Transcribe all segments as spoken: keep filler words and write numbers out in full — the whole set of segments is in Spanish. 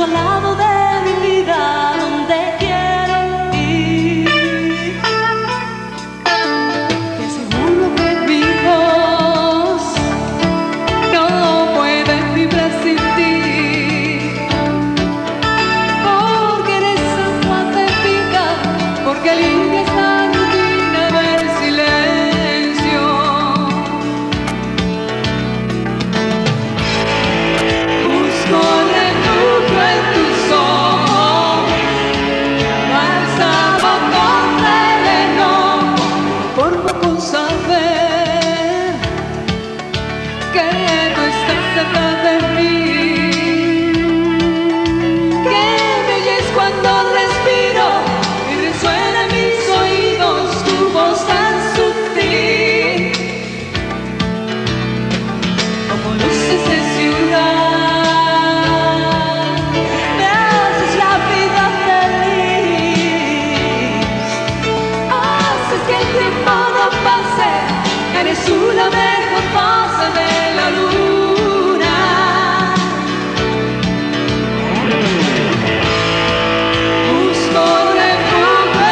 preciso lado de mi vida donde quiero ir. Que según lo que vivimos no puedes vibrar sin ti, porque eres agua de pica, porque limpias la rutina del silencio. Busco saber que no estás cerca de mí, que me oyes cuando respiro y resuena en mis oídos tu voz tan sutil, como luces de ciudad, me haces la vida feliz, haces que el tiempo no pase. Eres una mejor fase de la luna. Busco refugio en tus ojos, bálsamo contra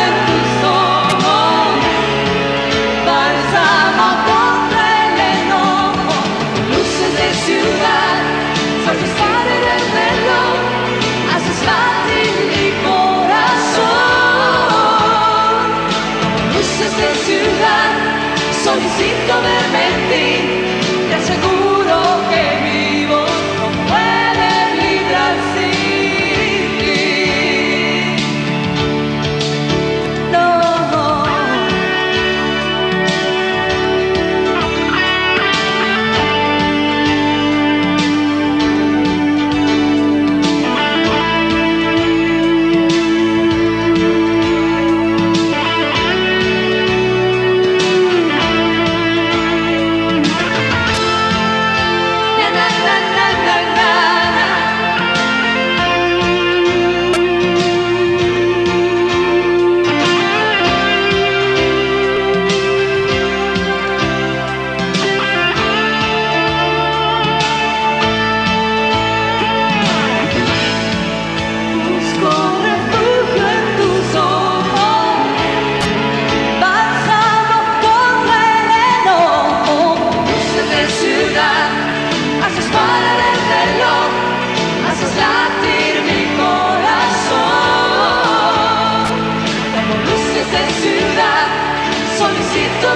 el enojo, luces de ciudad, sollozar en el reloj, haces latir mi corazón, luces de ciudad. Solicito verme en ti, te aseguro que vivo, no puede vibrar sin ti. No, no. Solicito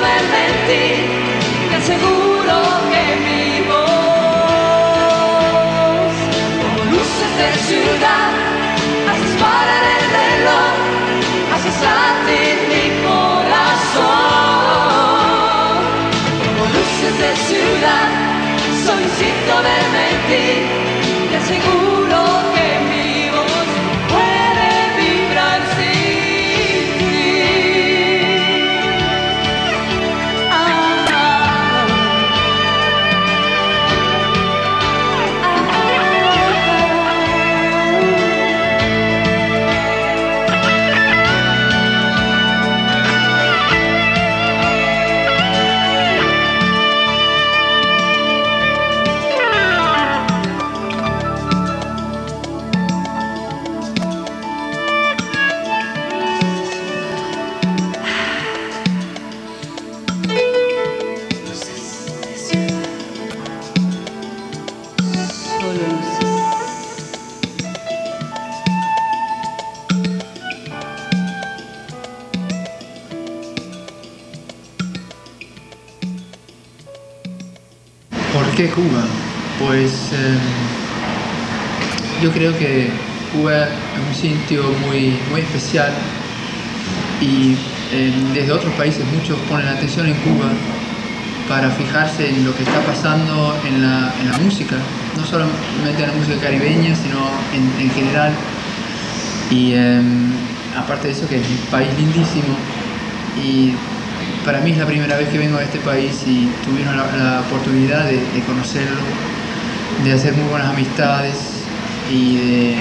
verme en ti, te aseguro que mi voz, como luces de ciudad, haces parar el reloj, haces latir mi corazón, como luces de ciudad, solicito verme en ti, te aseguro que mi voz puede vibrar sin ti. ¿Por qué Cuba? Pues eh, yo creo que Cuba es un sitio muy, muy especial y eh, desde otros países muchos ponen atención en Cuba para fijarse en lo que está pasando en la, en la música, no solamente en la música caribeña, sino en, en general. Y eh, aparte de eso, que es un país lindísimo, y para mí es la primera vez que vengo a este país y tuvieron la, la oportunidad de, de conocerlo, de hacer muy buenas amistades y de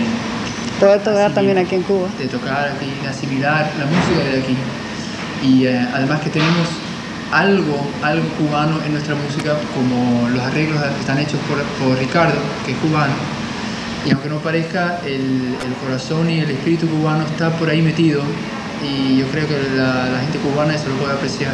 poder tocar también aquí en Cuba, de tocar aquí, de asimilar la música de aquí. Y eh, además que tenemos algo, algo cubano en nuestra música, como los arreglos que están hechos por, por Ricardo, que es cubano, y aunque no parezca, el, el corazón y el espíritu cubano está por ahí metido, y yo creo que la, la gente cubana eso lo puede apreciar.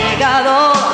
Ricardo